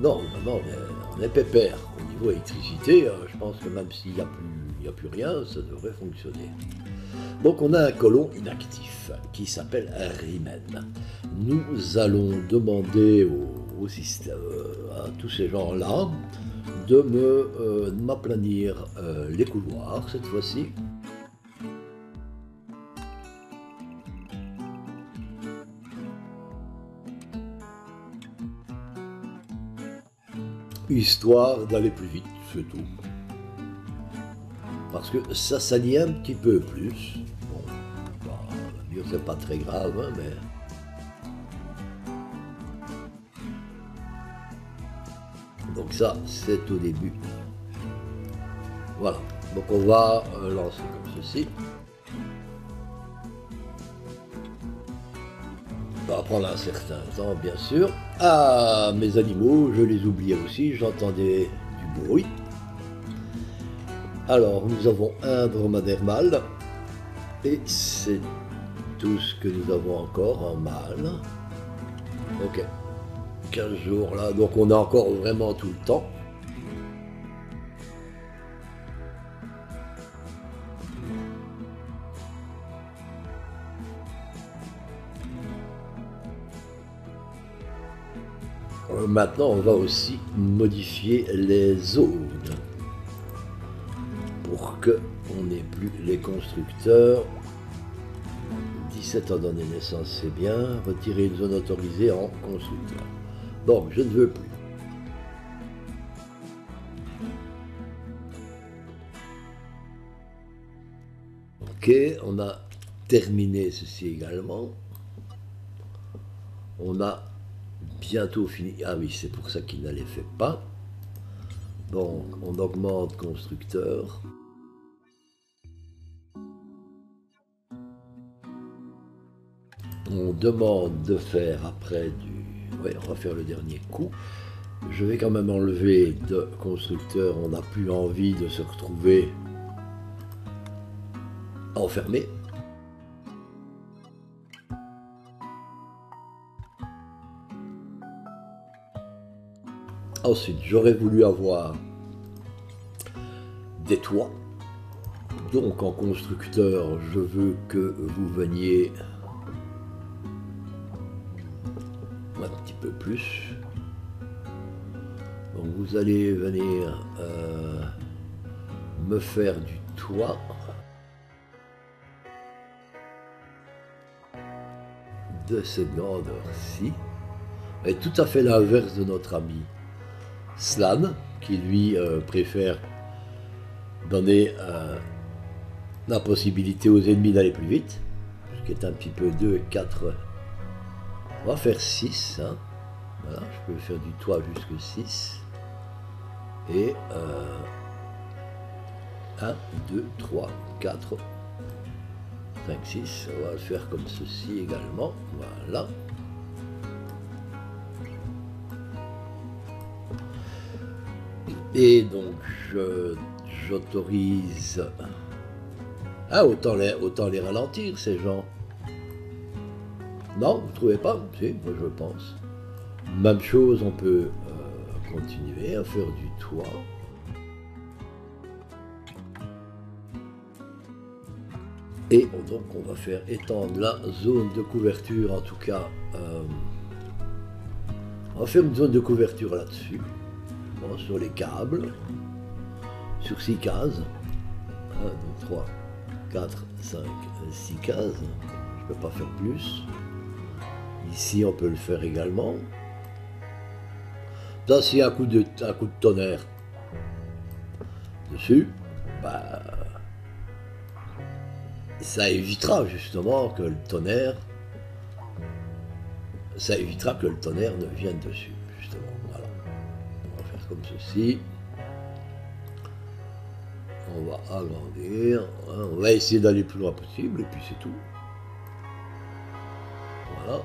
Non, non, non, on est pépère. Au niveau électricité, je pense que même s'il n'y a plus rien, ça devrait fonctionner. Donc on a un colon inactif qui s'appelle Riemann. Nous allons demander au système, à tous ces gens-là de m'aplanir les couloirs cette fois-ci. Histoire d'aller plus vite, c'est tout. Parce que ça salit un petit peu plus. Bon, bah, mieux c'est pas très grave, hein, mais... Donc ça, c'est au début. Voilà. Donc on va lancer comme ceci. Ça va prendre un certain temps, bien sûr. Ah, mes animaux, je les oubliais aussi, j'entendais du bruit. Alors, nous avons un dromadaire mâle, et c'est tout ce que nous avons encore en mâle. Ok, 15 jours là, donc on a encore vraiment tout le temps. Maintenant, on va aussi modifier les zones pour qu'on n'ait plus les constructeurs. 17 ans d'année de naissance, c'est bien. Retirer une zone autorisée en constructeur. Donc, je ne veux plus. Ok, on a terminé ceci également. On a bientôt fini. Ah oui, c'est pour ça qu'il ne les fait pas. Donc, on augmente constructeur. On demande de faire après du... Ouais, refaire le dernier coup. Je vais quand même enlever de constructeur. On n'a plus envie de se retrouver enfermé. Ensuite, j'aurais voulu avoir des toits. Donc, en constructeur, je veux que vous veniez un petit peu plus. Donc, vous allez venir me faire du toit. De cette grandeur-ci. Et tout à fait l'inverse de notre ami Slan, qui lui préfère donner la possibilité aux ennemis d'aller plus vite, ce qui est un petit peu 2, 4, on va faire 6, hein. Voilà, je peux faire du toit jusque 6, et 1, 2, 3, 4, 5, 6, on va le faire comme ceci également, voilà. Et donc, j'autorise... Ah, autant les ralentir, ces gens. Non, vous ne trouvez pas? Si, moi je pense. Même chose, on peut continuer à faire du toit. Et donc, on va faire étendre la zone de couverture, en tout cas. On va faire une zone de couverture là-dessus. Bon, sur les câbles, sur 6 cases, 1, 2, 3, 4, 5, 6 cases, je ne peux pas faire plus, ici on peut le faire également, là s'il y a un coup de tonnerre dessus, bah, ça évitera justement que le tonnerre, ne vienne dessus. Comme ceci, on va agrandir, on va essayer d'aller plus loin possible et puis c'est tout. Voilà.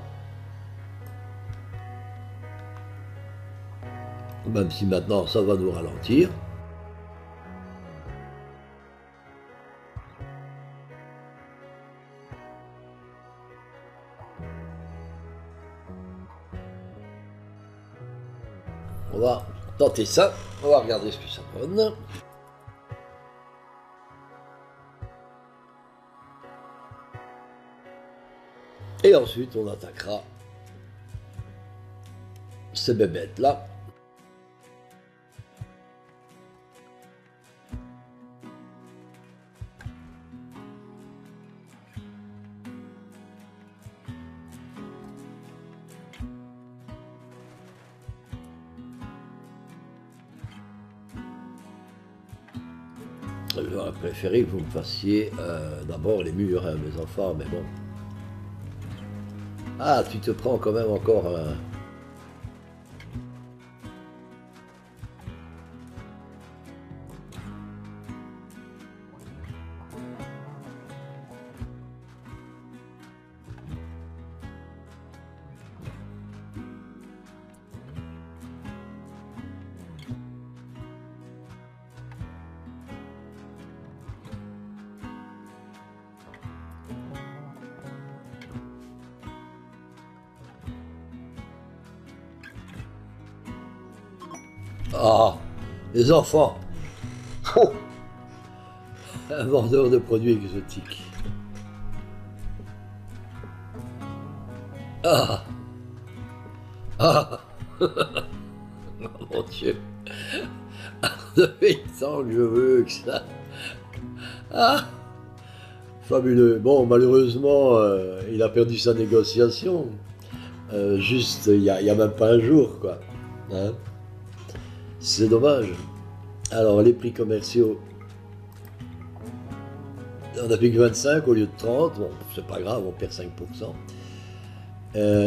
Même si maintenant ça va nous ralentir. On va tenter ça. On va regarder ce que ça donne. Et ensuite, on attaquera ces bébêtes-là. J'aurais préféré que vous me fassiez d'abord les murs, hein, mes enfants, mais bon. Ah, tu te prends quand même encore un... Ah, les enfants, oh, un vendeur de produits exotiques. Ah, ah, oh, mon Dieu, depuis le temps que je veux que ça... Ah, fabuleux. Bon, malheureusement, il a perdu sa négociation. Juste, il n'y a même pas un jour, quoi. Hein? C'est dommage. Alors, les prix commerciaux, on a plus que 25 au lieu de 30. Bon, c'est pas grave, on perd 5%.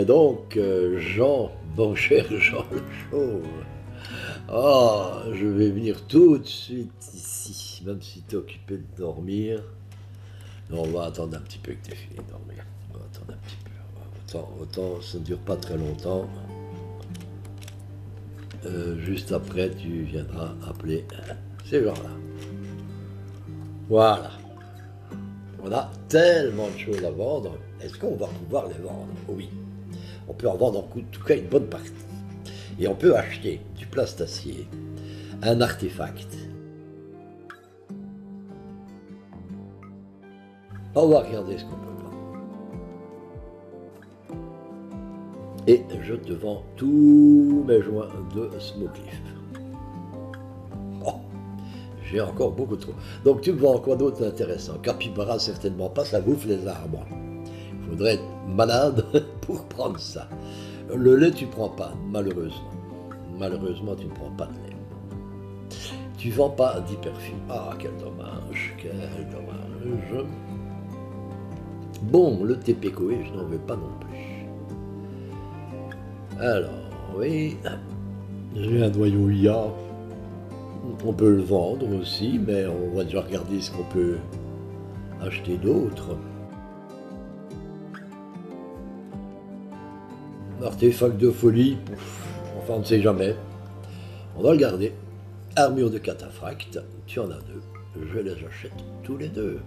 Donc, Jean, bon cher Jean Le Chauve, oh, je vais venir tout de suite ici, même si tu es occupé de dormir. Non, on va attendre un petit peu que tu aies fini de dormir. On va attendre un petit peu. Autant ça ne dure pas très longtemps. Juste après, tu viendras appeler ces gens-là. Voilà. On a tellement de choses à vendre. Est-ce qu'on va pouvoir les vendre? Oui. On peut en vendre en tout cas une bonne partie. Et on peut acheter du plastacier, un artefact. On va regarder ce qu'on peut. Et je te vends tous mes joints de Smokelift. Oh, j'ai encore beaucoup trop. Donc tu me vends quoi d'autre intéressant? Capybara, certainement pas, ça bouffe les arbres. Il faudrait être malade pour prendre ça. Le lait, tu ne prends pas, malheureusement. Malheureusement, tu ne prends pas de lait. Tu ne vends pas d'hyperfume. Ah, quel dommage, quel dommage. Bon, le TPCOE, je n'en veux pas non plus. Alors, oui, j'ai un noyau IA, on peut le vendre aussi, mais on va déjà regarder ce qu'on peut acheter d'autre. Artefact de folie, enfin on ne sait jamais, on va le garder. Armure de cataphracte, tu en as deux, je les achète tous les deux.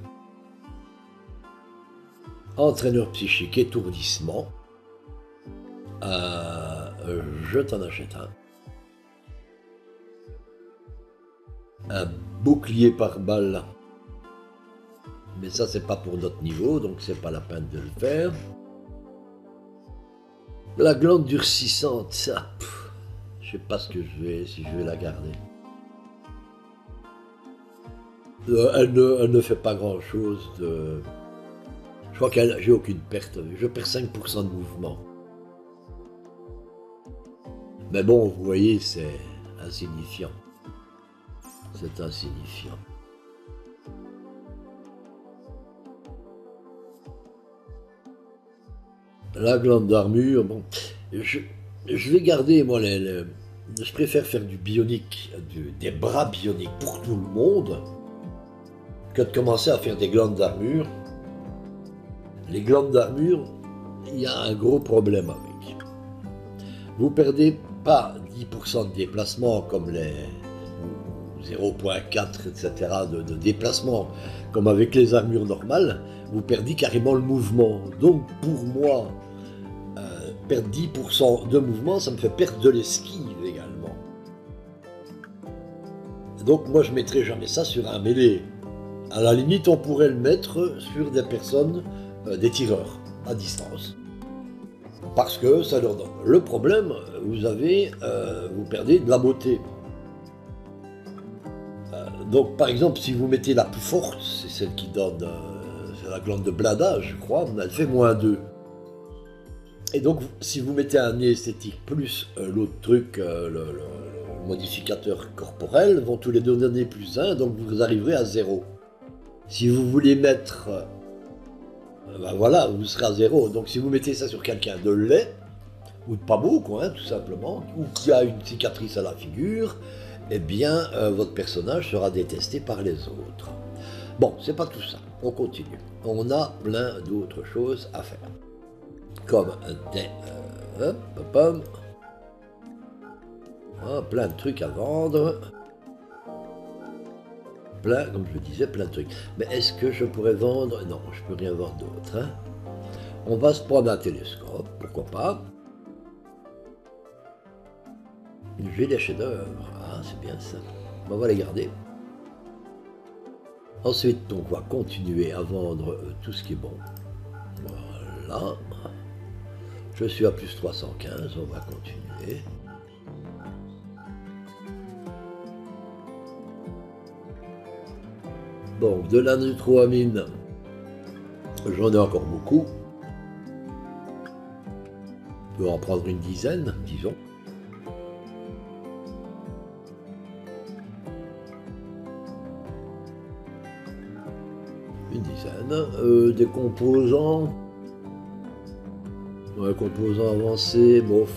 Entraîneur psychique, étourdissement. Je t'en achète un. Un bouclier par balle. Mais ça, c'est pas pour notre niveau, donc c'est pas la peine de le faire. La glande durcissante, ça, je sais pas ce que je vais, si je vais la garder. Elle ne fait pas grand-chose de... Je crois qu'elle, j'ai aucune perte. Je perds 5% de mouvement. Mais bon, vous voyez, c'est insignifiant. C'est insignifiant. La glande d'armure, bon, je vais garder, moi, je préfère faire du bionique, des bras bioniques pour tout le monde, que de commencer à faire des glandes d'armure. Les glandes d'armure, il y a un gros problème avec. Vous perdez pas 10% de déplacement comme les 0.4, etc. de déplacement, comme avec les armures normales, vous perdez carrément le mouvement. Donc pour moi, perdre 10% de mouvement, ça me fait perdre de l'esquive également. Donc moi je ne mettrai jamais ça sur un mêlé. À la limite on pourrait le mettre sur des personnes, des tireurs à distance. Parce que ça leur donne. Le problème, vous perdez de la beauté. Donc par exemple si vous mettez la plus forte, c'est celle qui donne la glande de blindage je crois, elle fait -2. Et donc si vous mettez un esthétique plus l'autre truc, le modificateur corporel, vont tous les deux donner +1, donc vous arriverez à 0. Si vous voulez mettre, ben voilà, vous serez à 0. Donc si vous mettez ça sur quelqu'un de laid, ou de pas beau quoi, hein, tout simplement, ou qui a une cicatrice à la figure, eh bien, votre personnage sera détesté par les autres. Bon, c'est pas tout ça. On continue. On a plein d'autres choses à faire. Comme des... plein de trucs à vendre. Plein, comme je le disais, plein de trucs. Mais est-ce que je pourrais vendre? Non, je peux rien vendre d'autre. Hein. On va se prendre un télescope, pourquoi pas. J'ai des chefs-d'œuvre. Ah, c'est bien ça. On va les garder. Ensuite, on va continuer à vendre tout ce qui est bon. Voilà. Je suis à +315. On va continuer. Bon, de la neutroamine, j'en ai encore beaucoup. On peut en prendre une dizaine, disons. Des composants, composants avancés, bof.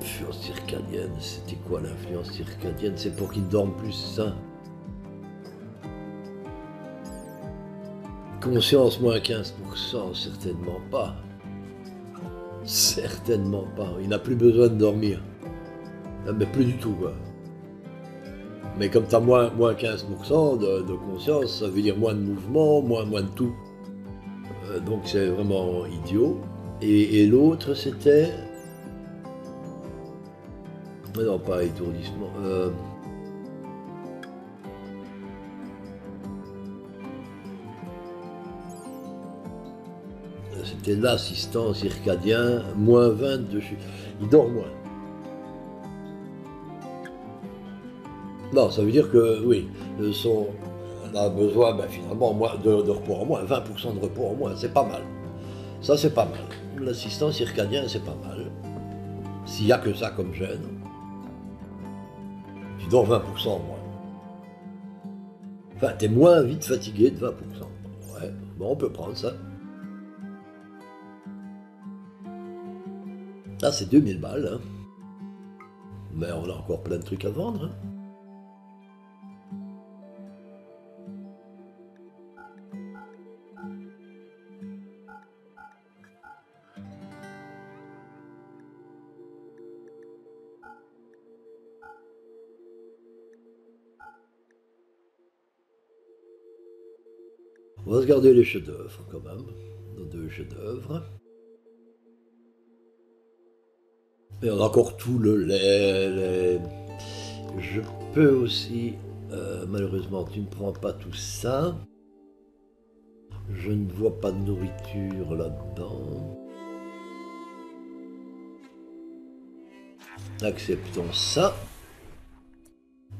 Influence circadienne, c'était quoi l'influence circadienne? C'est pour qu'ils dorment plus sain. Conscience -15%, certainement pas. Certainement pas, il n'a plus besoin de dormir. Mais plus du tout, quoi. Mais comme tu as -15% de conscience, ça veut dire moins de mouvement, moins de tout. Donc c'est vraiment idiot. Et l'autre, c'était... Non, pas étourdissement. C'était l'assistant circadien, -20 de... Il dort moins. Non, ça veut dire que, oui, on a besoin, ben, finalement, de repos en moins, 20% de repos en moins, c'est pas mal. Ça, c'est pas mal. L'assistant circadien, c'est pas mal. S'il n'y a que ça comme gêne, tu dors 20% en moins. Enfin, t'es moins vite fatigué de 20%. Ouais, bon, on peut prendre ça. Là, c'est 2000 balles, hein. Mais on a encore plein de trucs à vendre. Hein. On va se garder les chefs-d'œuvre quand même, nos 2 chefs-d'œuvre. Et on a encore tout le lait. Je peux aussi... malheureusement, tu ne prends pas tout ça. Je ne vois pas de nourriture là-dedans. Acceptons ça.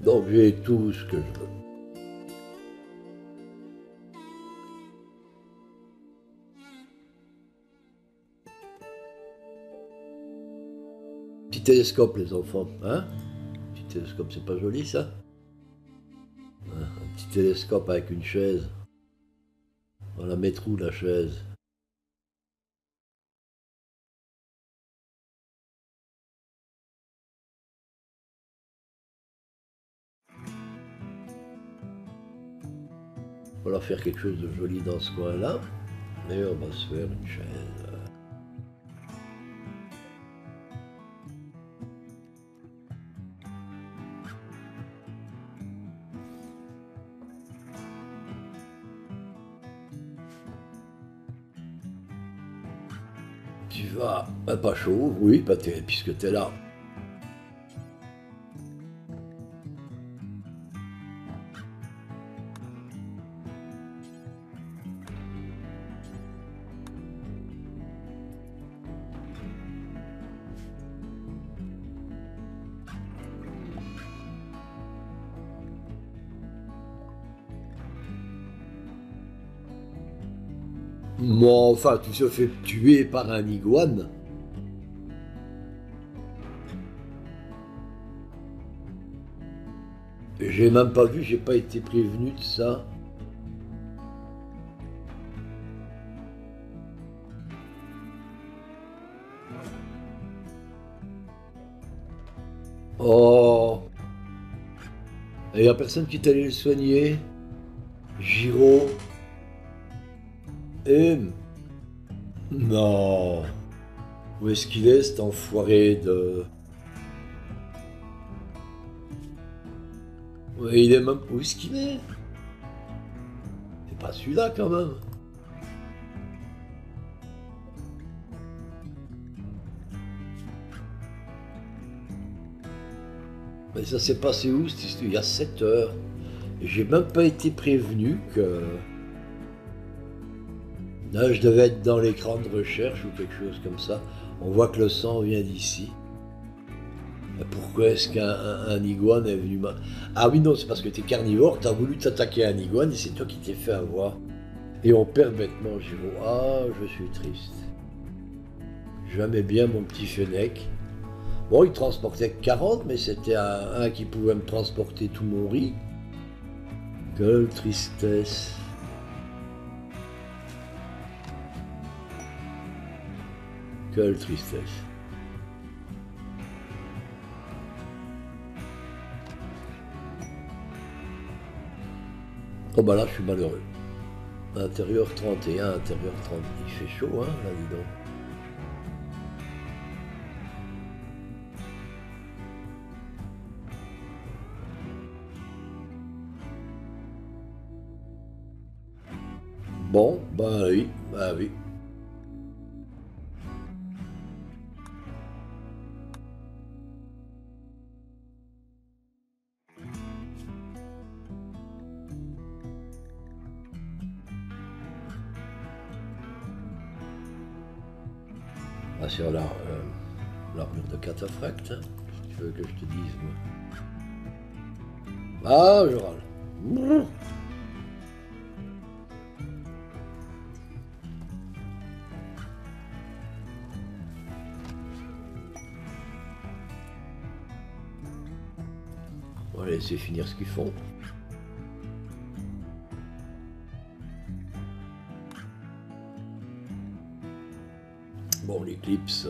Donc j'ai tout ce que je veux. Petit télescope les enfants, hein? Petit télescope, c'est pas joli ça? Un petit télescope avec une chaise. On la met où la chaise? On va leur faire quelque chose de joli dans ce coin-là. Et on va se faire une chaise. tu vas... pas chaud, oui, puisque t'es là. Bon, enfin, tu te fais tuer par un iguane. J'ai même pas vu, j'ai pas été prévenu de ça. Oh. Et y a personne qui t'allait le soigner, Giro. Et... non. Où est-ce qu'il est, cet enfoiré de... ouais, il est même... où est-ce qu'il est? C'est pas celui-là, quand même. Mais ça s'est passé où, cette histoire? Il y a 7 heures. J'ai même pas été prévenu que... là, je devais être dans l'écran de recherche ou quelque chose comme ça. On voit que le sang vient d'ici. Pourquoi est-ce qu'un iguane est venu... ah oui, non, c'est parce que t'es carnivore, t'as voulu t'attaquer à un iguane et c'est toi qui t'es fait avoir. Et on perd bêtement, Giro. Ah, je suis triste. J'aimais bien mon petit Fennec. Bon, il transportait 40, mais c'était un qui pouvait me transporter tout mon riz. Quelle tristesse. Quelle tristesse. Oh bah là, je suis malheureux. Intérieur 31, intérieur 30. Il fait chaud, hein, là, dis donc. Bon, bah oui, bah oui. Sur l'armure de cataphracte, hein, si tu veux que je te dise, moi. Ah, je râle. Mmh. On va laisser finir ce qu'ils font. Bon, l'éclipse,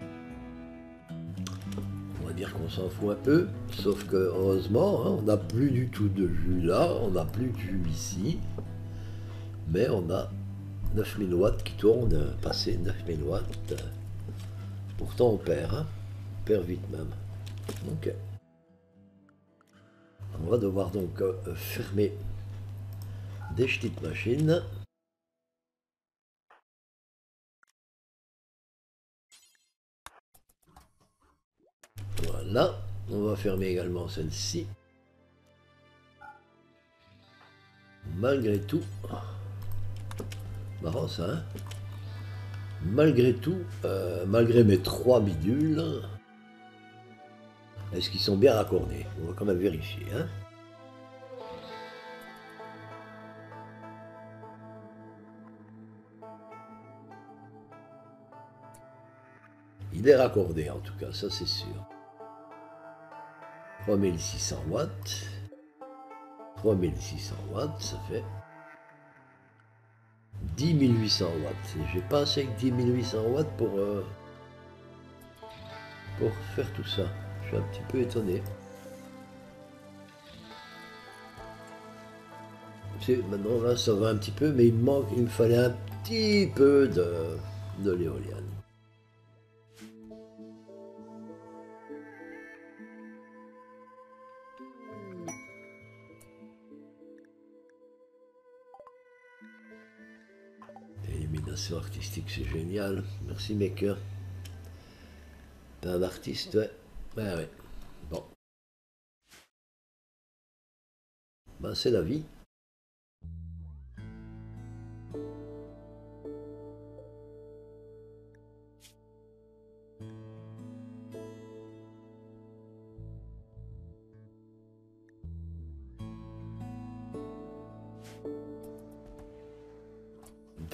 on va dire qu'on s'en fout un peu, sauf que heureusement, hein, on n'a plus du tout de jus là, on n'a plus de jus ici, mais on a 9000 watts qui tournent, passé 9000 watts, pourtant on perd vite même. Ok. On va devoir donc fermer des petites machines. Là, on va fermer également celle-ci. Malgré tout, marrant ça, hein? Malgré tout, malgré mes 3 bidules, est-ce qu'ils sont bien raccordés? On va quand même vérifier, hein? Il est raccordé en tout cas, ça c'est sûr. 3600 watts, 3600 watts, ça fait 10800 watts. J'ai pas assez que 10800 watts pour faire tout ça. Je suis un petit peu étonné. Maintenant là, ça va un petit peu, mais il me manque, il me fallait un petit peu de l'éolienne. création artistique, c'est génial. Merci Maker. T'es un artiste, ouais. Ouais, ouais. Bon. Ben, c'est la vie.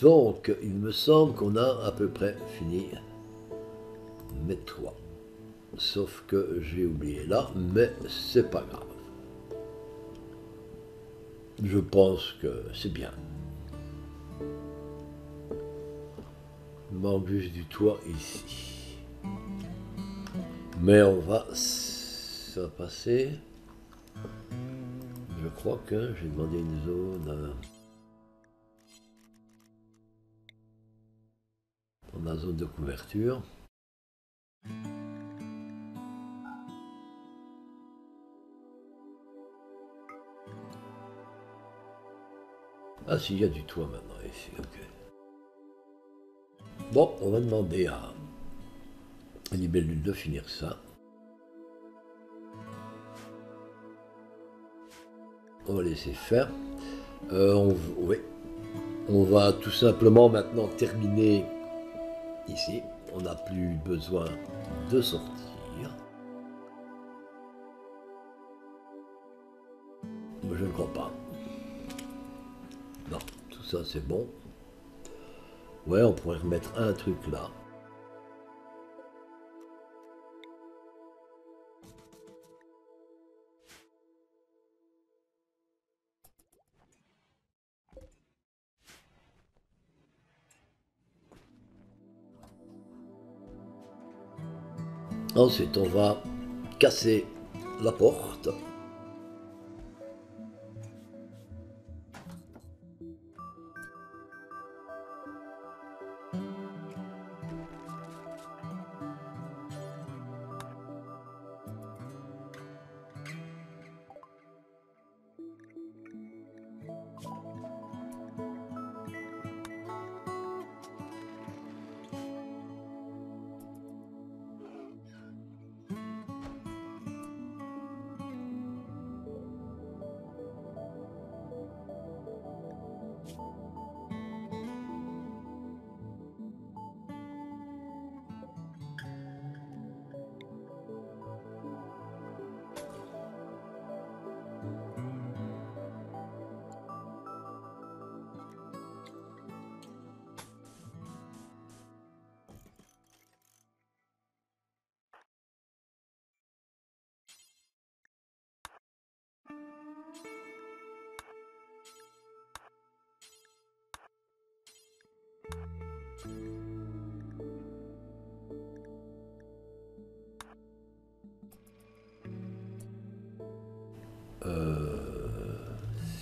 Donc, il me semble qu'on a à peu près fini mes 3. Sauf que j'ai oublié là, mais c'est pas grave. Je pense que c'est bien. Il manque juste du toit ici. Mais on va... ça va passer. Je crois que j'ai demandé une zone... dans la zone de couverture. Ah si, il y a du toit maintenant ici, ok. Bon, on va demander à Libellule de finir ça. On va laisser faire. Oui. On va tout simplement maintenant terminer... ici, on n'a plus besoin de sortir. Mais je ne crois pas. Non, tout ça c'est bon. Ouais, on pourrait remettre un truc là. Ensuite, on va casser la porte.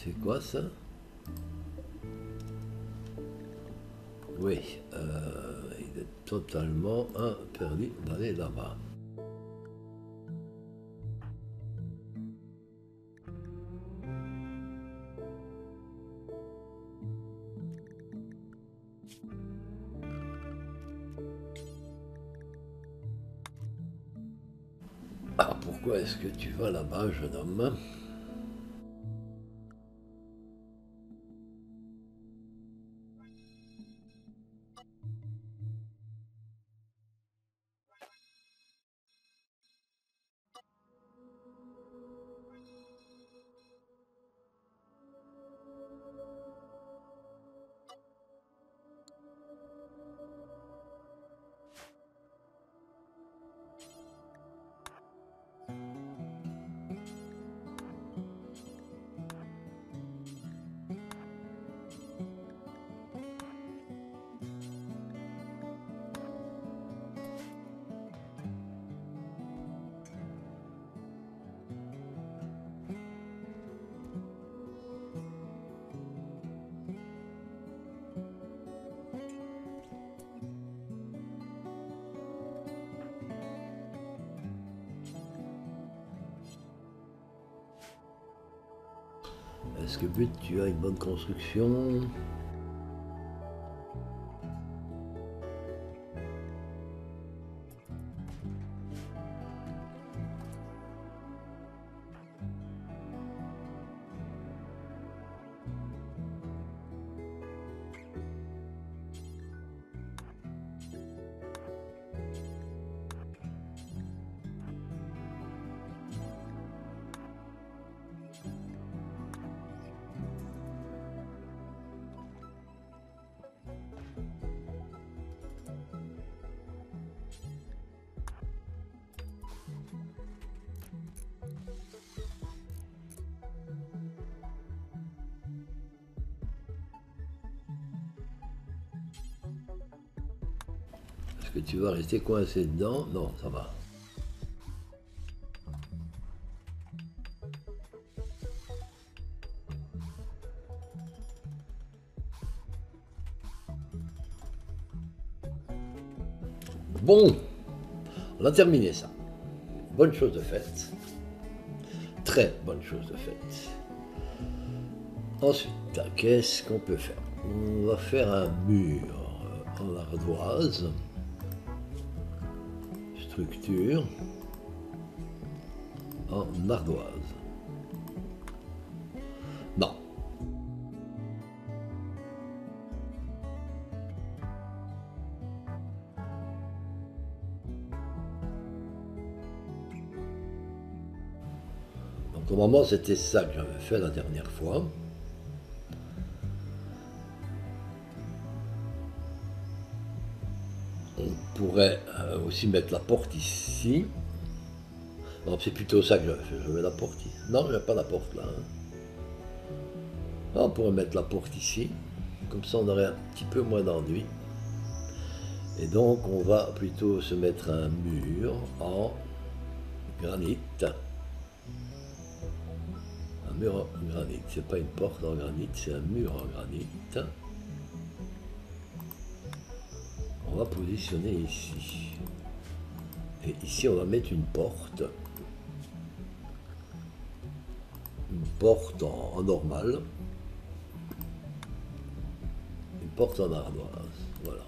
C'est quoi ça? Oui, il est totalement interdit d'aller là-bas. Ah, pourquoi est-ce que tu vas là-bas, jeune homme ? Est-ce que Bud, tu as une bonne construction? Est-ce que tu vas rester coincé dedans? Non, ça va. Bon, on a terminé ça. Bonne chose de faite. Très bonne chose de faite. Ensuite, qu'est-ce qu'on peut faire? On va faire un mur en ardoise. Structure en ardoise. Non. Donc au moment c'était ça que j'avais fait la dernière fois. On pourrait aussi mettre la porte ici. Non, c'est plutôt ça que je fais. Je mets la porte ici. Non, je n'ai pas la porte là. On pourrait mettre la porte ici. Comme ça, on aurait un petit peu moins d'enduit. Et donc, on va plutôt se mettre un mur en granit. Un mur en granit. C'est pas une porte en granit, c'est un mur en granit. On va positionner ici. Et ici, on va mettre une porte. Une porte en normale. Une porte en ardoise. Voilà.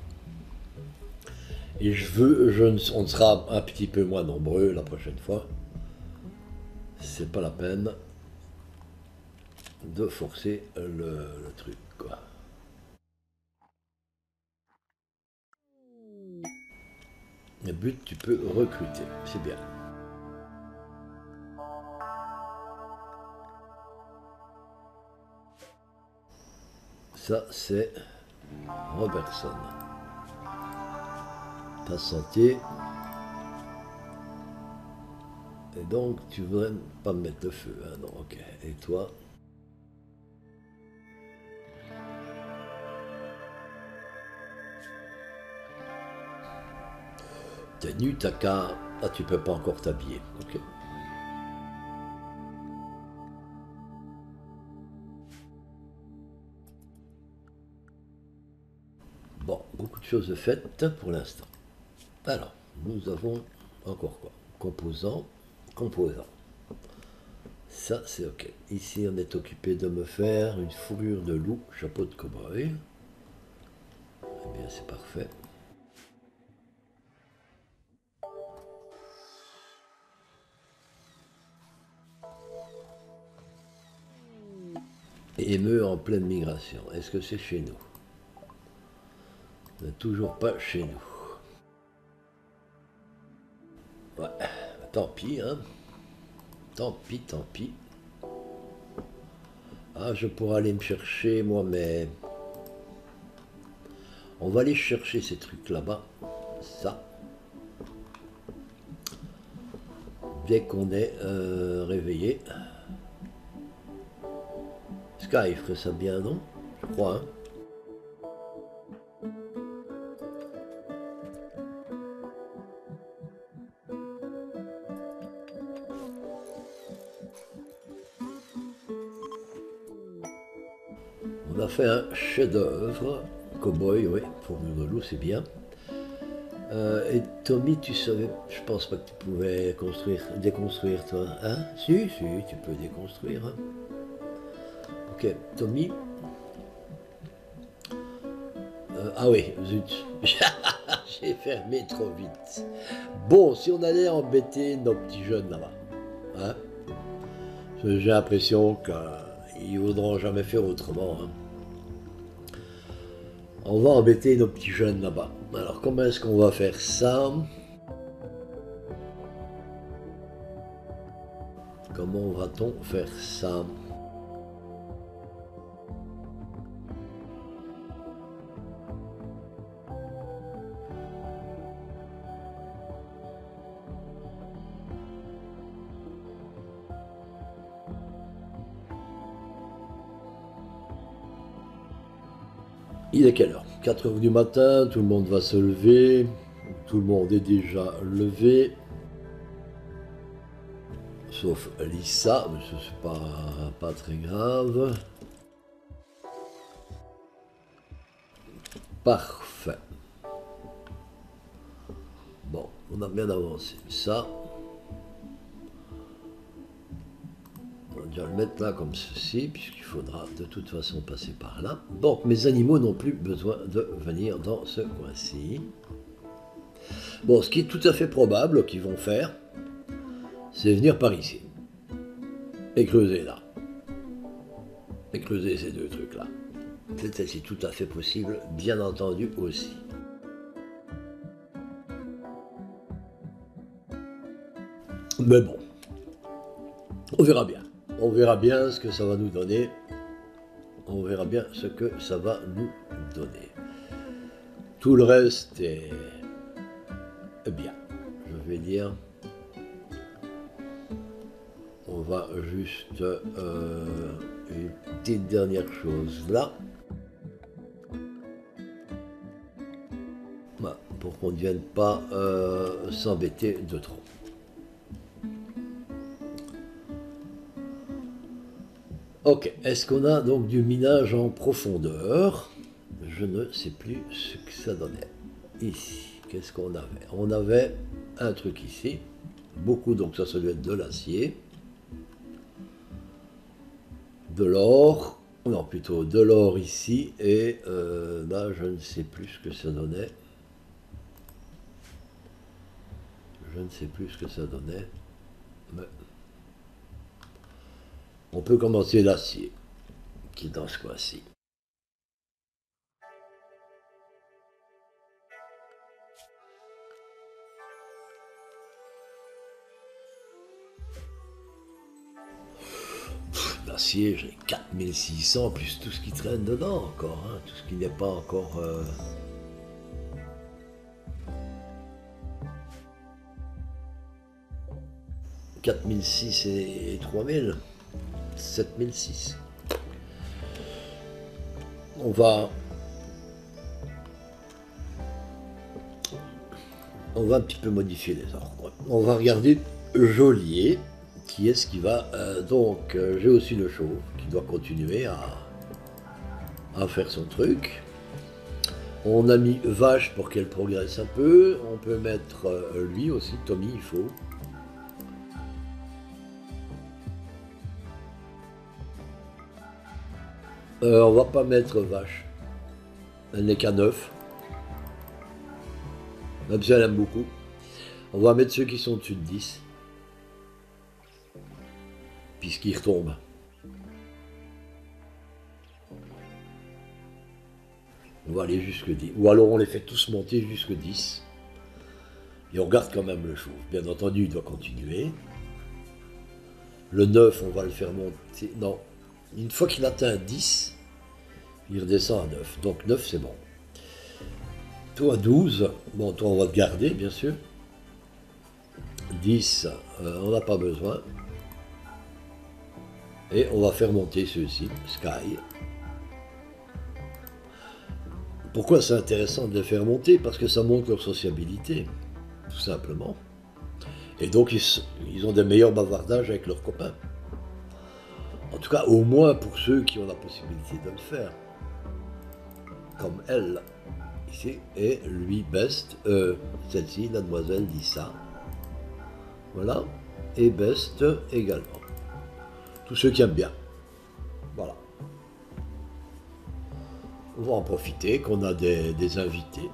Et on sera un petit peu moins nombreux la prochaine fois. C'est pas la peine de forcer le truc, quoi. Le but, tu peux recruter, c'est bien. Ça, c'est Robertson. Ta santé. Et donc, tu voudrais pas me mettre le feu, hein? Non, ok. Et toi? T'es nu, t'as qu'à... Ah, tu peux pas encore t'habiller. Ok. Bon, beaucoup de choses faites pour l'instant. Alors, nous avons encore quoi? Composants, composants. Ça, c'est ok. Ici, on est occupé de me faire une fourrure de loup, chapeau de cow-boy. Eh bien, c'est parfait. Émeu en pleine migration. Est-ce que c'est chez nous? C'est toujours pas chez nous. Ouais, tant pis, hein. Tant pis, tant pis. Ah, je pourrais aller me chercher, moi, mais... On va aller chercher ces trucs là-bas. Ça. Dès qu'on est réveillé... Sky ferait ça bien, non? Je crois, hein? On a fait un chef-d'œuvre, cow-boy, oui, pour le loup, c'est bien. Et Tommy, tu savais, je pense pas que tu pouvais construire, déconstruire, toi, hein? Si, si, tu peux déconstruire, hein? Ok, Tommy. Ah oui, zut. J'ai fermé trop vite. Bon, si on allait embêter nos petits jeunes là-bas. Hein, j'ai l'impression qu'ils ne voudront jamais faire autrement. Hein. On va embêter nos petits jeunes là-bas. Alors, comment est-ce qu'on va faire ça? Comment va-t-on faire ça? Il est quelle heure? 4 h du matin, tout le monde va se lever, Tout le monde est déjà levé. Sauf Lissa, mais ce n'est pas très grave. Parfait. Bon, on a bien avancé. Ça. On va déjà le mettre là comme ceci, puisqu'il faudra de toute façon passer par là. Bon, mes animaux n'ont plus besoin de venir dans ce coin-ci. Bon, ce qui est tout à fait probable qu'ils vont faire, c'est venir par ici. Et creuser là. Et creuser ces deux trucs-là. C'est tout à fait possible, bien entendu aussi. Mais bon, on verra bien. On verra bien ce que ça va nous donner. On verra bien ce que ça va nous donner. Tout le reste est bien. Je vais dire, on va juste une petite dernière chose là. Pour qu'on ne vienne pas s'embêter de trop. Ok, est-ce qu'on a donc du minage en profondeur? Je ne sais plus ce que ça donnait. Ici, qu'est-ce qu'on avait? On avait un truc ici, beaucoup, donc ça doit être de l'acier, de l'or, non plutôt de l'or ici, et là je ne sais plus ce que ça donnait. Je ne sais plus ce que ça donnait, mais on peut commencer l'acier, qui est dans ce coin-ci. L'acier, j'ai 4600, plus tout ce qui traîne dedans encore, hein, tout ce qui n'est pas encore... — 4006 et 3000, 7006. On va... un petit peu modifier les ordres. On va regarder Joliet, qui est-ce qui va... donc, j'ai aussi le Chauve, qui doit continuer à faire son truc. On a mis Vache pour qu'elle progresse un peu. On peut mettre lui aussi, Tommy, il faut... on va pas mettre Vache, elle n'est qu'à 9, même si elle aime beaucoup. On va mettre ceux qui sont au-dessus de 10, puisqu'ils retombent. On va aller jusque 10, ou alors on les fait tous monter jusque 10, et on garde quand même le Chauve. Bien entendu, il doit continuer. Le 9, on va le faire monter, non. Une fois qu'il atteint 10, il redescend à 9. Donc 9, c'est bon. Toi, 12. Bon, toi, on va te garder, bien sûr. 10, on n'a pas besoin. Et on va faire monter ceux-ci, Sky. Pourquoi c'est intéressant de les faire monter? Parce que ça montre leur sociabilité, tout simplement. Et donc, ils ont des meilleurs bavardages avec leurs copains. En tout cas, au moins pour ceux qui ont la possibilité de le faire. Comme elle, ici, et lui, Best, celle-ci, la demoiselle Lissa. Voilà, et Best également. Tous ceux qui aiment bien. Voilà. On va en profiter qu'on a des invités.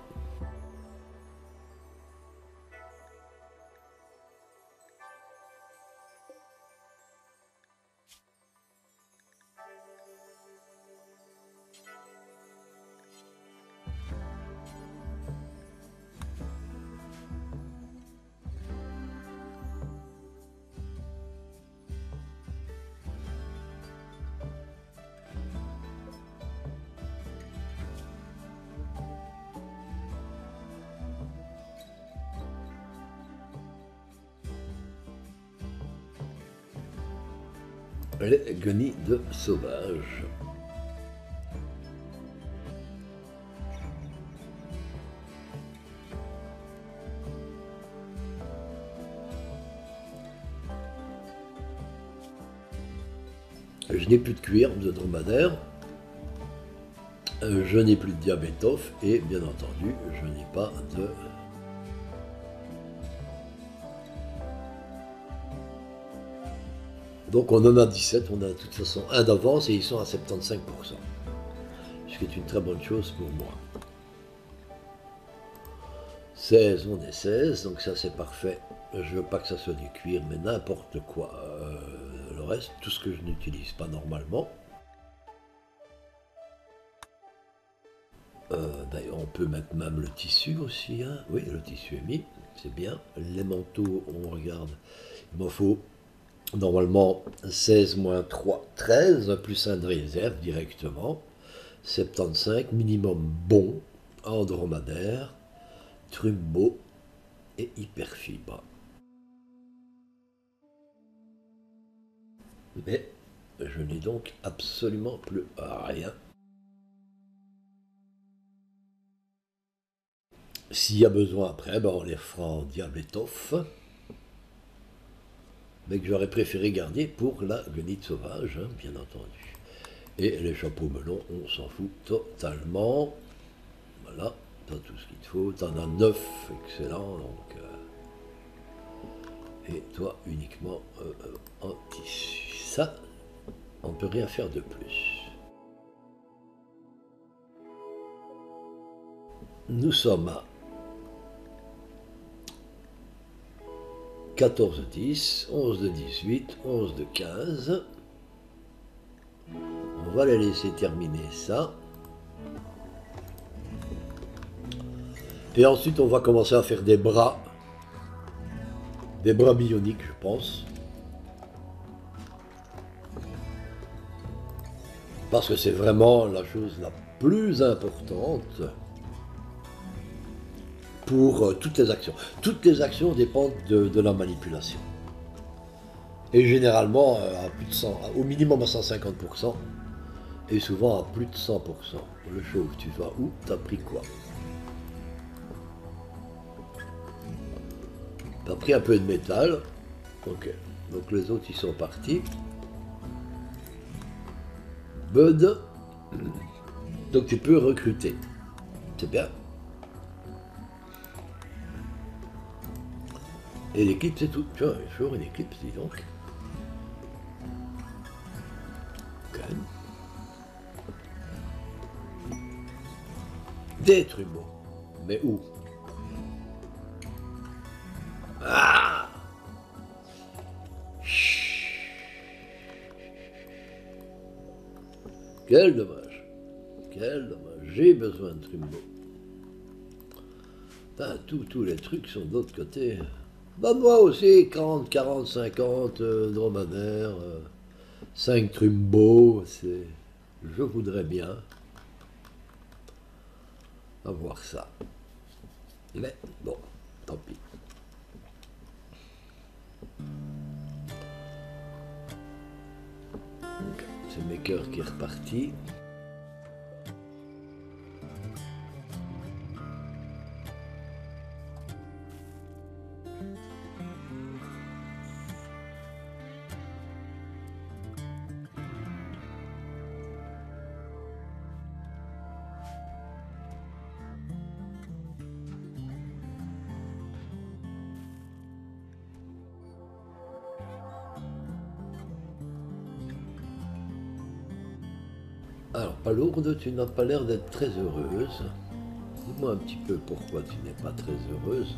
Les guenilles de sauvage. Je n'ai plus de cuir de dromadaire, je n'ai plus de diabétophe et bien entendu, je n'ai pas de... Donc on en a 17, on a de toute façon un d'avance et ils sont à 75%. Ce qui est une très bonne chose pour moi. 16, on est 16, donc ça c'est parfait. Je veux pas que ça soit du cuir, mais n'importe quoi. Le reste, tout ce que je n'utilise pas normalement. D'ailleurs, on peut mettre même le tissu aussi. Hein. Oui, le tissu est mis, c'est bien. Les manteaux, on regarde, il m'en faut... Normalement, 16 moins 3, 13, plus un de réserve directement, 75, minimum bon, andromadaire, trumeau et hyperfibre. Mais je n'ai donc absolument plus rien. S'il y a besoin après, ben on les fera en diabétophe. Mais que j'aurais préféré garder pour la guenille sauvage, hein, bien entendu. Et les chapeaux melons, on s'en fout totalement. Voilà, t'as tout ce qu'il te faut. T'en as 9, excellent. Donc, et toi, uniquement en tissu. Ça, on ne peut rien faire de plus. Nous sommes à 14 de 10, 11 de 18, 11 de 15. On va les laisser terminer ça. Et ensuite, on va commencer à faire des bras bioniques, je pense. Parce que c'est vraiment la chose la plus importante. Pour toutes les actions. Toutes les actions dépendent de la manipulation. Et généralement à plus de 100, au minimum à 150% et souvent à plus de 100%. Le chauve, tu vas où? T'as pris quoi? T'as pris un peu de métal. Ok. Donc les autres, ils sont partis. Bud. Donc tu peux recruter. C'est bien. Et l'équipe, c'est tout. Tiens, toujours une équipe, dis donc. Ok. Des trumeaux. Mais où? Ah! Chut. Quel dommage. Quel dommage. J'ai besoin de trumeaux. Ah, tous les trucs sont de l'autre côté. Bah moi aussi, 40, 40, 50, dromadaire, 5 trumeaux, c'est... Je voudrais bien avoir ça. Mais bon, tant pis. C'est Maker qui est reparti. Alors, Palourde, tu n'as pas l'air d'être très heureuse. Dis-moi un petit peu pourquoi tu n'es pas très heureuse.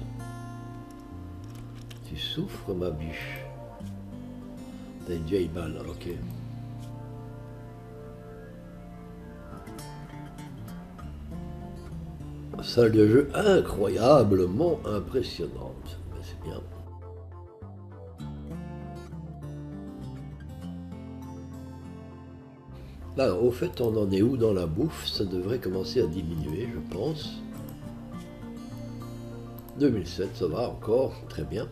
Tu souffres, ma biche. T'as une vieille balle, ok. Salle de jeu incroyablement impressionnante. Mais c'est bien. Alors, au fait, on en est où dans la bouffe? Ça devrait commencer à diminuer, je pense. 2007, ça va encore, très bien.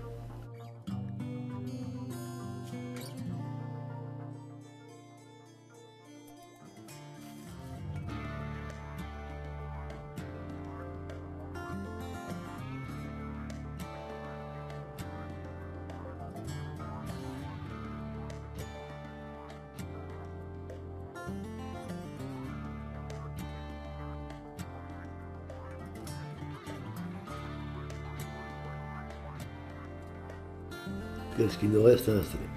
Qu'est-ce qu'il nous reste à installer?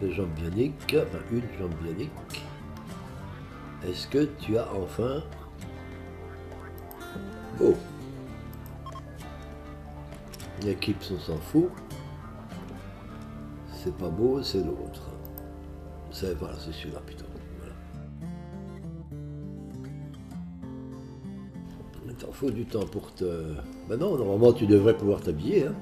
Deux jambes bioniques, enfin une jambe bionique. Est-ce que tu as enfin... Oh, l'équipe, on s'en fout. C'est pas beau, c'est l'autre. C'est voilà, c'est celui-là plutôt. Voilà. Attends, faut du temps pour te... Ben non, normalement tu devrais pouvoir t'habiller, hein.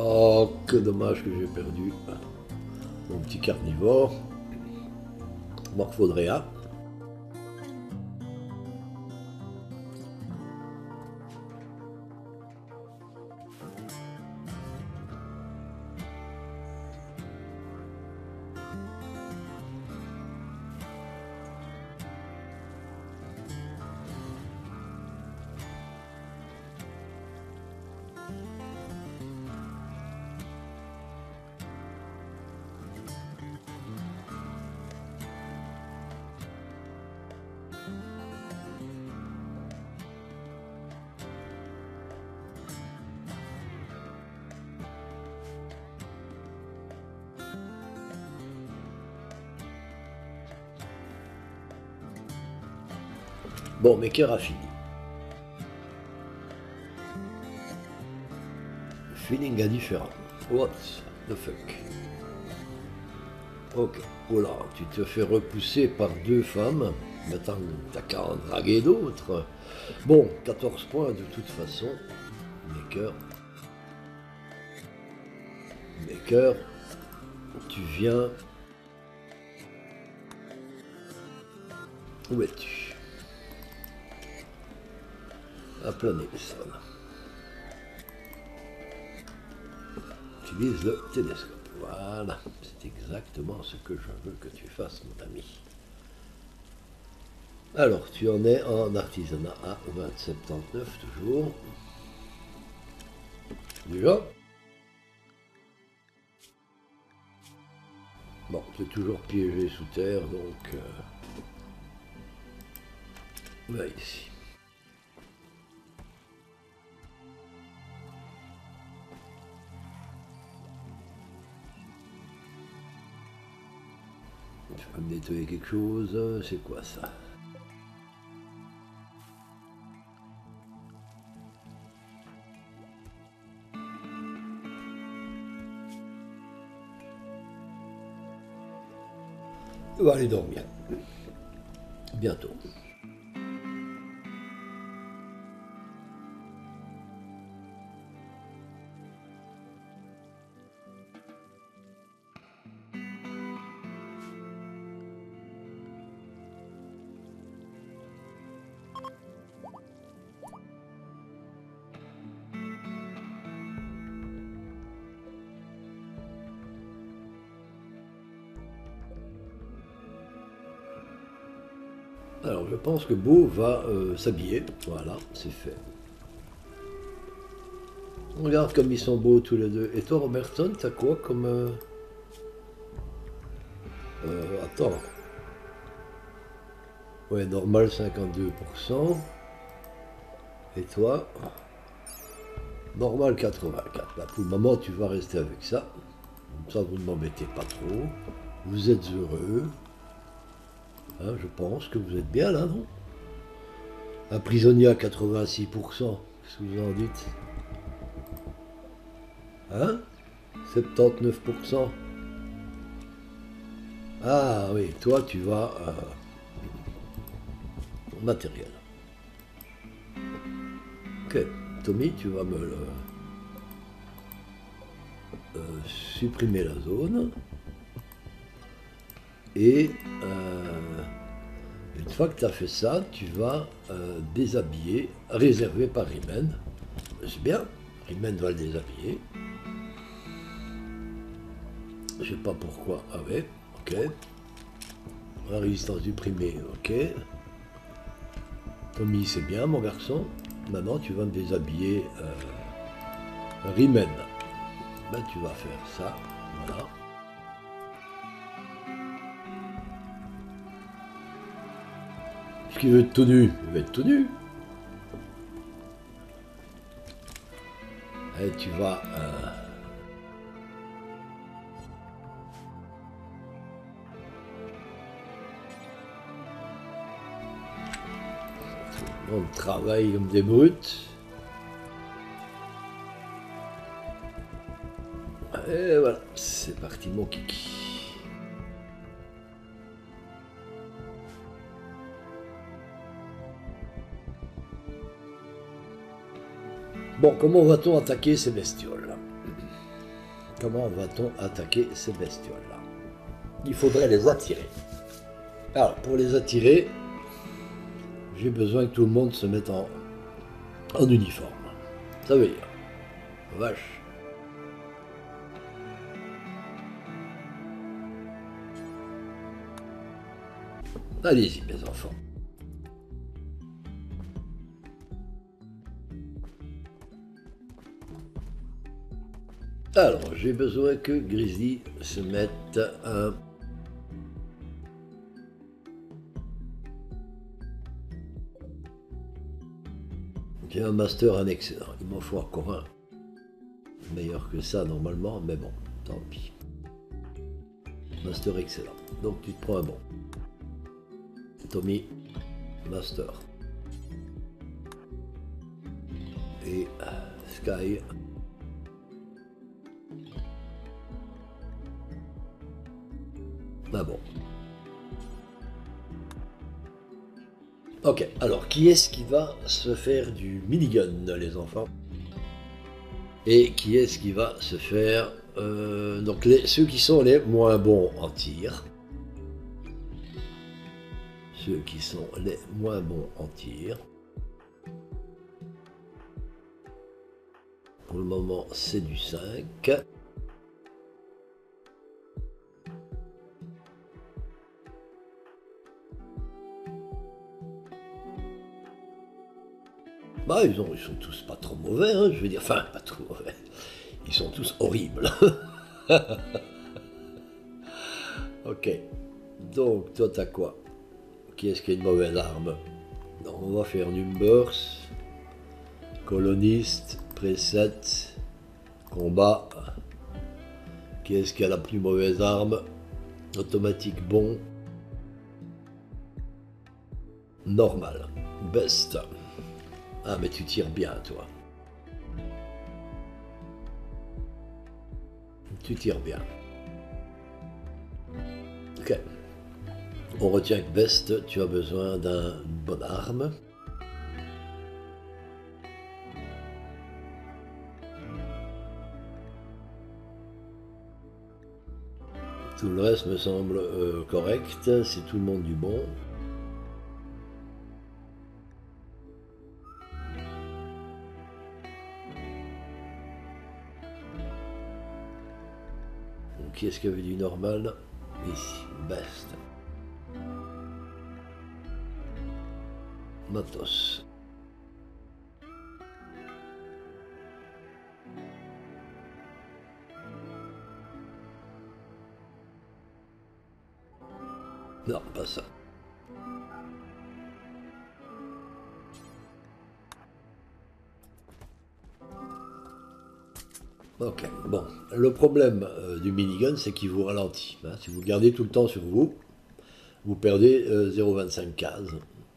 Oh, que dommage que j'ai perdu mon petit carnivore, Morphodrea. Bon, Maker a fini. Feeling indifférent. What the fuck? Ok, voilà, tu te fais repousser par deux femmes. Maintenant, t'as qu'à en draguer d'autres. Bon, 14 points de toute façon. Maker, tu viens. Où es-tu? À planer, voilà. Utilise le télescope. Voilà, c'est exactement ce que je veux que tu fasses, mon ami. Alors, tu en es en artisanat à 20,79 toujours. Déjà. Bon, tu es toujours piégé sous terre, donc... Là, ici. Nettoyer quelque chose, c'est quoi ça? On va aller dormir. Bientôt. Alors, je pense que Beau va s'habiller. Voilà, c'est fait. On regarde comme ils sont beaux tous les deux. Et toi, Robertson, t'as quoi comme... attends. Ouais, normal, 52%. Et toi? Normal, 84. Bah, pour le moment, tu vas rester avec ça. Comme ça, vous ne m'embêtez pas trop. Vous êtes heureux. Hein, je pense que vous êtes bien là, non? Un prisonnier à 86%, qu'est-ce que vous en dites? Hein? 79%? Ah oui, toi tu vas... matériel. Ok, Tommy, tu vas me... supprimer la zone. Et une fois que tu as fait ça, tu vas déshabiller, réservé par Riemann, c'est bien, Riemann va le déshabiller. Je sais pas pourquoi, ah ouais, ok. La résistance du primé, ok. Tommy, c'est bien mon garçon. Maintenant tu vas me déshabiller Riemann. Ben, tu vas faire ça, voilà. Parce qu'il veut être tout nu, il veut être tout nu. Et tu vas... On travaille comme des brutes. Et voilà, c'est parti mon kiki. Bon, comment va-t-on attaquer ces bestioles? Comment va-t-on attaquer ces bestioles-là? Il faudrait les attirer. Alors, pour les attirer, j'ai besoin que tout le monde se mette en uniforme. Ça veut dire, vache. Allez-y, mes enfants. Alors, j'ai besoin que Grizzly se mette un... J'ai un master, un excellent. Il m'en faut encore un. Meilleur que ça, normalement, mais bon, tant pis. Master excellent. Donc, tu te prends un bon. Tommy, master. Et Sky. Ah bon. Ok, alors qui est-ce qui va se faire du minigun, les enfants? Et qui est-ce qui va se faire... donc ceux qui sont les moins bons en tir. Ceux qui sont les moins bons en tir. Pour le moment, c'est du 5. Bah, ils sont tous pas trop mauvais, hein, je veux dire, enfin, pas trop mauvais, ils sont tous horribles. Ok, donc toi t'as quoi? Qui est-ce qui a une mauvaise arme? Donc, on va faire numbers, coloniste, preset, combat. Qui est-ce qui a la plus mauvaise arme? Automatique bon. Normal, best. Ah, mais tu tires bien, toi. Tu tires bien. Ok. On retient que Best, tu as besoin d'une bonne arme. Tout le reste me semble correct. C'est tout le monde du bon. Qui est-ce qui avait du normal? Ici, Best. Matos. Non, pas ça. Ok, bon, le problème du minigun, c'est qu'il vous ralentit. Hein. Si vous le gardez tout le temps sur vous, vous perdez 0,25 cases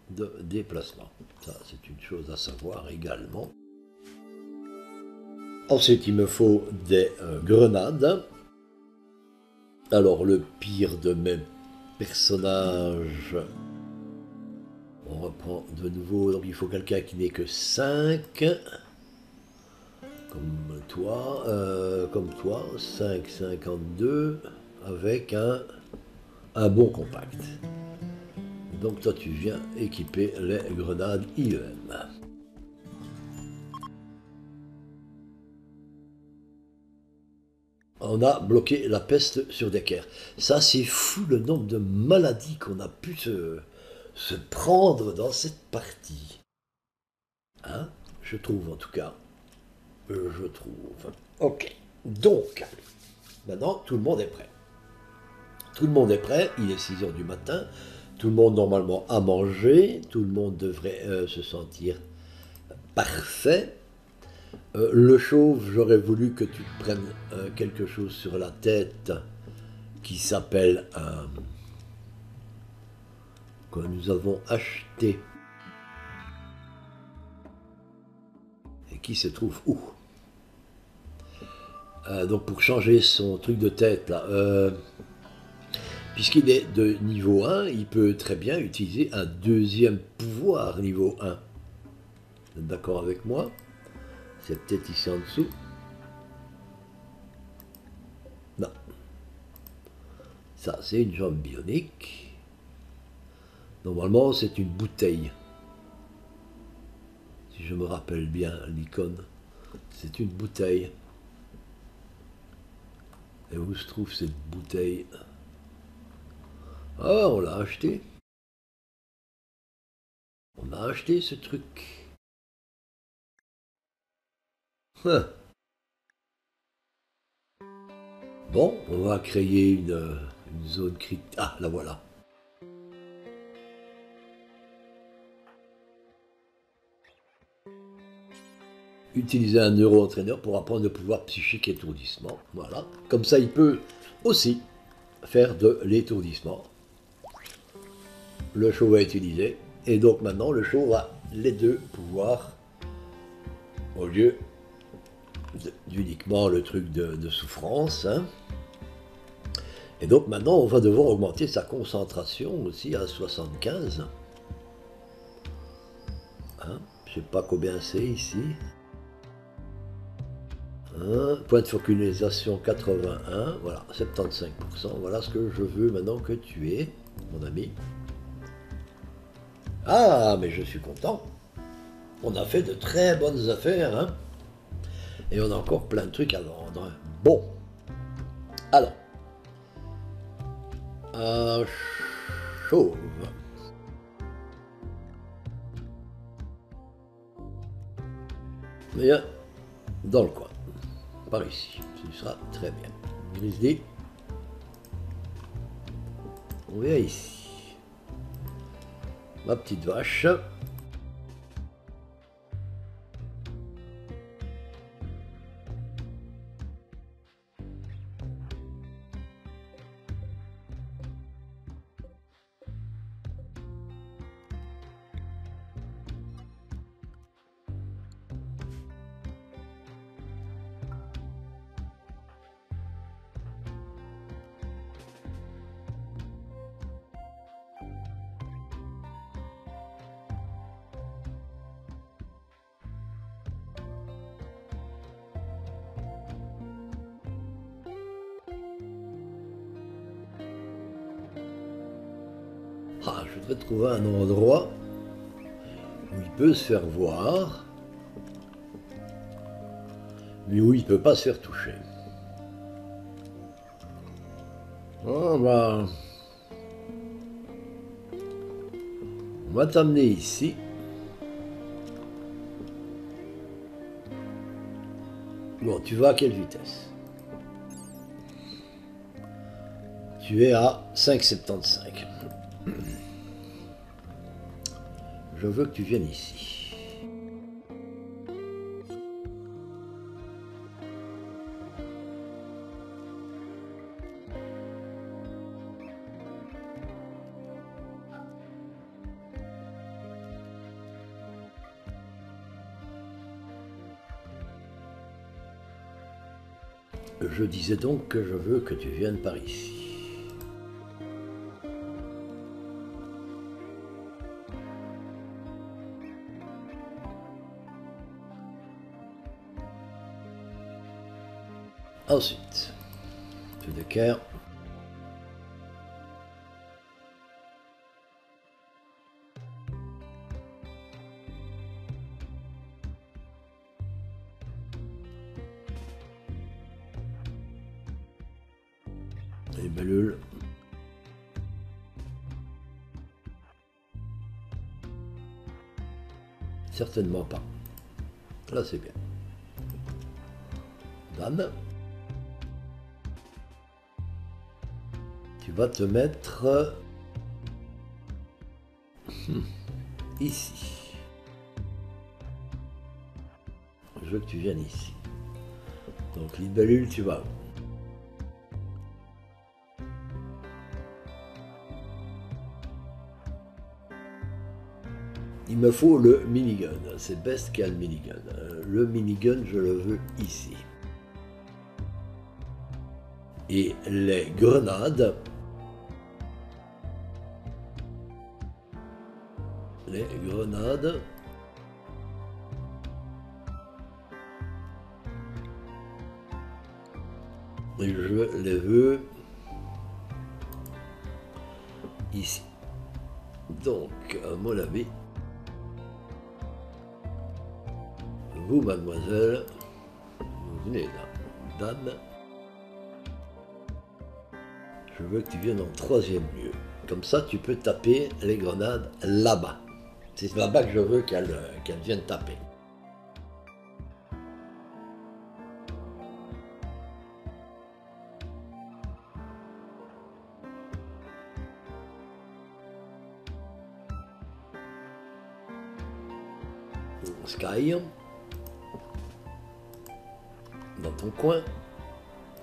de déplacement. Ça, c'est une chose à savoir également. Ensuite, il me faut des grenades. Alors, le pire de mes personnages... On reprend de nouveau, donc il faut quelqu'un qui n'est que 5... Comme toi, 5,52 avec un bon compact. Donc toi tu viens équiper les grenades IEM. on a bloqué la peste sur Decker. Ça, c'est fou le nombre de maladies qu'on a pu se prendre dans cette partie. Hein? Je trouve, en tout cas. Je trouve. Ok. Donc, maintenant, tout le monde est prêt. Tout le monde est prêt. Il est 6 h du matin. Tout le monde, normalement, a mangé. Tout le monde devrait se sentir parfait. Le chauve, j'aurais voulu que tu te prennes quelque chose sur la tête qui s'appelle un... que nous avons acheté. Et qui se trouve où? Donc pour changer son truc de tête, là, puisqu'il est de niveau 1, il peut très bien utiliser un deuxième pouvoir niveau 1. Vous êtes d'accord avec moi? C'est peut-être ici en dessous. Non. Ça, c'est une jambe bionique. Normalement, c'est une bouteille. Si je me rappelle bien l'icône, c'est une bouteille. Et où se trouve cette bouteille? Ah, on l'a acheté. On a acheté ce truc. Bon, on va créer une zone cryptique. Ah, la voilà. Utiliser un neuro-entraîneur pour apprendre le pouvoir psychique étourdissement. Voilà. Comme ça, il peut aussi faire de l'étourdissement. Le chauve a utilisé. Et donc maintenant, le chauve a les deux pouvoirs au lieu... uniquement le truc de souffrance. Hein. Et donc maintenant, on va devoir augmenter sa concentration aussi à 75. Hein, je ne sais pas combien c'est ici. Hein, point de focalisation 81. Voilà, 75%. Voilà ce que je veux maintenant que tu aies, mon ami. Ah, mais je suis content. On a fait de très bonnes affaires. Hein. Et on a encore plein de trucs à vendre. Bon. Alors. Un chauve. Viens dans le coin. Par ici. Ce sera très bien. Grizzly. On vient ici. Ma petite vache. Ah, je voudrais trouver un endroit où il peut se faire voir, mais où il ne peut pas se faire toucher. Oh, bah... On va t'amener ici. Bon, tu vas à quelle vitesse? Tu es à 5,75. Je veux que tu viennes ici. Je disais donc que je veux que tu viennes par ici. Ensuite, tout de cœur. Les bellules. Certainement pas. Là, c'est bien. Dan. Tu vas te mettre... ici. Je veux que tu viennes ici. Donc, Libellule, tu vas... Il me faut le minigun, c'est Best qui a le minigun. Le minigun, je le veux ici. Et les grenades. Les grenades. Et je les veux ici. Donc, à mon avis. Vous, mademoiselle, vous venez là, Dan. Je veux que tu viennes en troisième lieu. Comme ça, tu peux taper les grenades là-bas. C'est là-bas que je veux qu'elles viennent taper. Sky. Dans ton coin,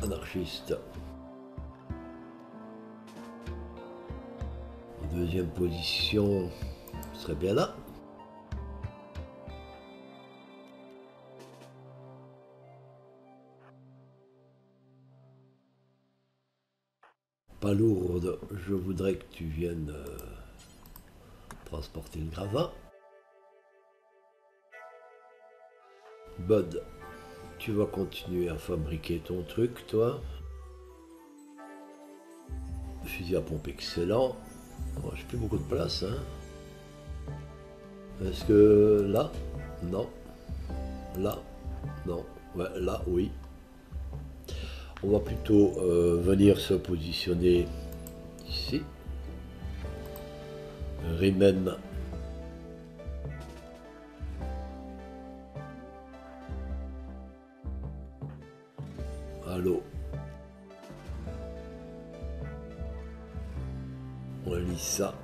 anarchiste. Deuxième position, ce serait bien là. Pas lourde, je voudrais que tu viennes transporter le gravat. Bud. Tu vas continuer à fabriquer ton truc, toi. Fusil à pompe excellent. Bon, j'ai plus beaucoup de place, hein. Est-ce que là? Non. Là? Non. Ouais, là, oui. On va plutôt venir se positionner ici. Riemann. Allô. On lit ça.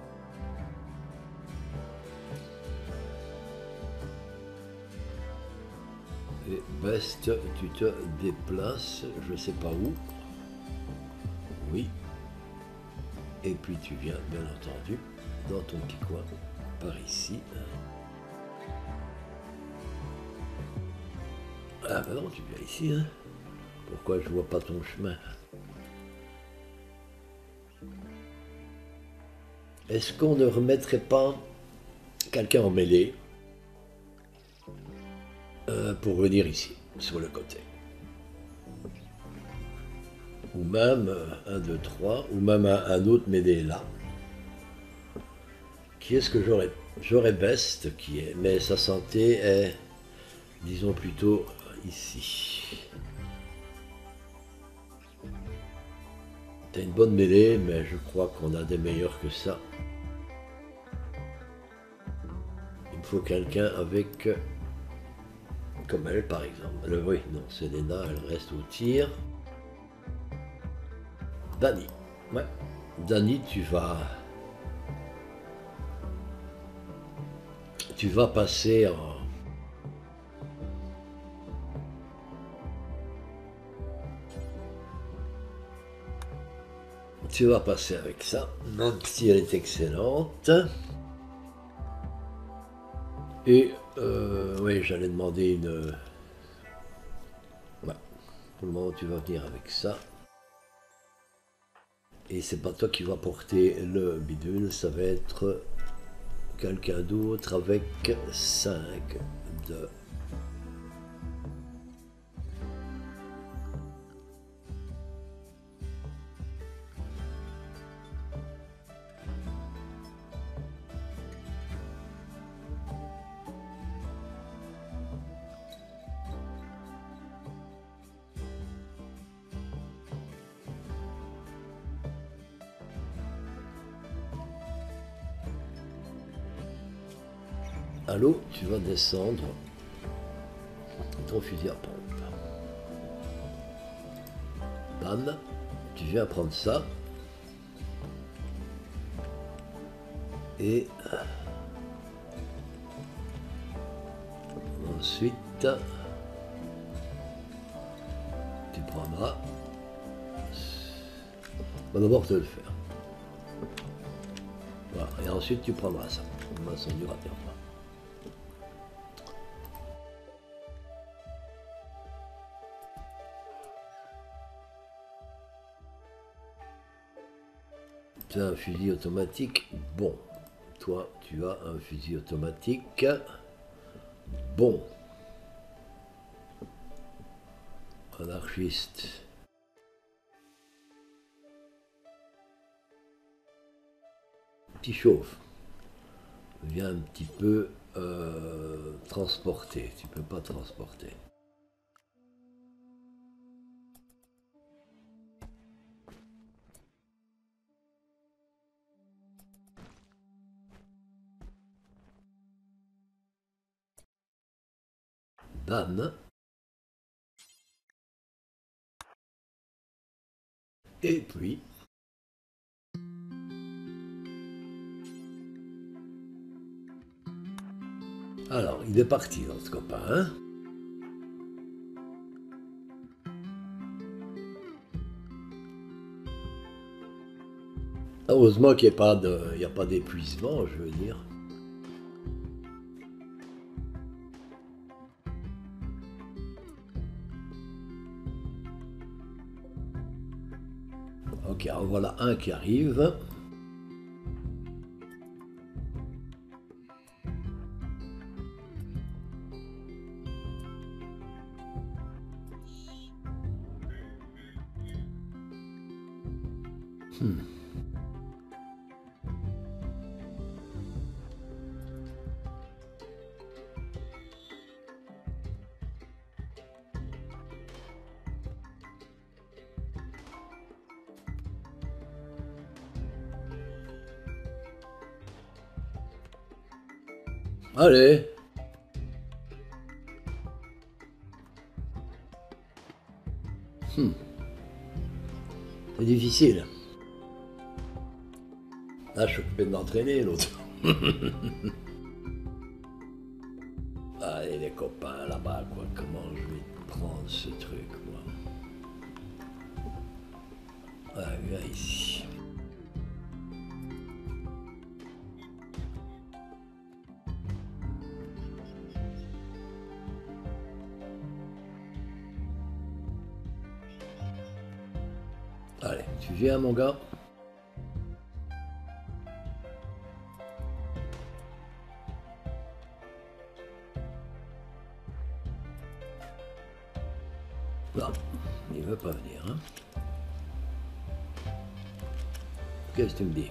Et Best, tu te déplaces, je sais pas où. Oui. Et puis tu viens, bien entendu, dans ton petit coin, par ici. Ah ben non, tu viens ici, hein. Pourquoi je vois pas ton chemin? Est-ce qu'on ne remettrait pas quelqu'un en mêlée pour venir ici, sur le côté? Ou même un, deux, trois, ou même un autre mêlé là. Qui est-ce que j'aurais? J'aurais Best qui est, mais sa santé est, disons plutôt, ici. T'as une bonne mêlée, mais je crois qu'on a des meilleurs que ça. Il me faut quelqu'un avec... comme elle, par exemple. Le, oui, non, Séléna, elle reste au tir. Dany. Ouais. Dany, tu vas... tu vas passer en... tu vas passer avec ça, même si elle est excellente. Et, oui, j'allais demander une... ouais. Pour le moment, tu vas venir avec ça. Et c'est pas toi qui vas porter le bidule, ça va être quelqu'un d'autre avec 5 de... à l'eau, tu vas descendre ton fusil à pompe. Bam, tu viens prendre ça. Et ensuite, tu prendras. On va d'abord te le faire. Voilà, et ensuite tu prendras ça. Ça ne durera bien. Tu as un fusil automatique. Bon. Toi, tu as un fusil automatique. Bon. Anarchiste. Petit chauffe. Viens un petit peu transporter. Tu peux pas transporter. Bam. Et puis... Alors, il est parti, notre copain, hein? Heureusement qu'il n'y a pas d'épuisement, je veux dire. Ok, alors voilà un qui arrive. Allez. C'est difficile. Là, je suis occupé de m'entraîner, l'autre. Allez, les copains, là-bas, quoi. Comment je vais prendre ce truc, moi? Ah, viens ici. Allez, tu viens mon gars. Non, il veut pas venir. Hein. Qu'est-ce que tu me dis ?